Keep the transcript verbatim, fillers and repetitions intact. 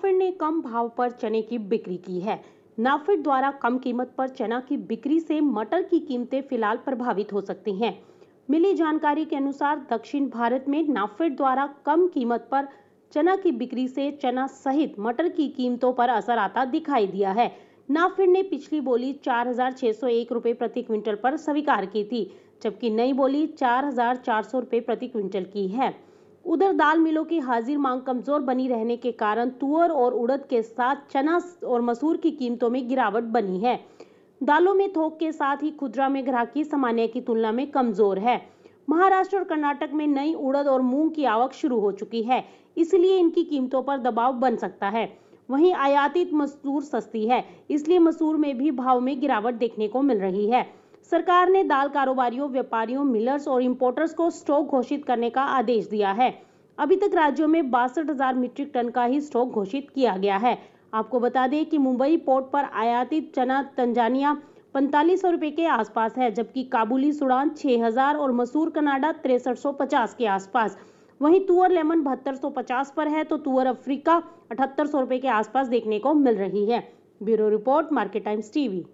नाफेड़ ने कम भाव पर चने की बिक्री की है। नाफेड़ द्वारा कम कीमत पर चना की बिक्री से मटर की कीमतें फिलहाल प्रभावित हो सकती हैं। मिली जानकारी के अनुसार दक्षिण भारत में नाफेड़ द्वारा कम कीमत पर चना की बिक्री से चना सहित मटर की कीमतों पर असर आता दिखाई दिया है। नाफेड़ ने पिछली बोली चार हजार छह सौ एक रुपये प्रति क्विंटल पर स्वीकार की थी, जबकि नई बोली चार हजार चार सौ रुपये प्रति क्विंटल की है। उधर दाल मिलों की हाजिर मांग कमजोर बनी रहने के कारण तुअर और उड़द के साथ चना और मसूर की कीमतों में गिरावट बनी है। दालों में थोक के साथ ही खुदरा में ग्राहकी सामान्य की तुलना में कमजोर है। महाराष्ट्र और कर्नाटक में नई उड़द और मूंग की आवक शुरू हो चुकी है, इसलिए इनकी कीमतों पर दबाव बन सकता है। वहीं आयातित मसूर सस्ती है, इसलिए मसूर में भी भाव में गिरावट देखने को मिल रही है। सरकार ने दाल कारोबारियों, व्यापारियों, मिलर्स और इंपोर्टर्स को स्टॉक घोषित करने का आदेश दिया है। अभी तक राज्यों में बासठ हजार मीट्रिक टन का ही स्टॉक घोषित किया गया है। आपको बता दें कि मुंबई पोर्ट पर आयातित चना तंजानिया पैंतालीस सौ रुपए के आसपास है, जबकि काबुली सूडान छह हजार और मसूर कनाडा तिरसठ सौ पचास के आसपास। वहीं तुअर लेमन बहत्तर सौ पचास पर है, तो तुअर अफ्रीका अठहत्तर सौ रुपए के आसपास देखने को मिल रही है। Bureau report, Market Times TV.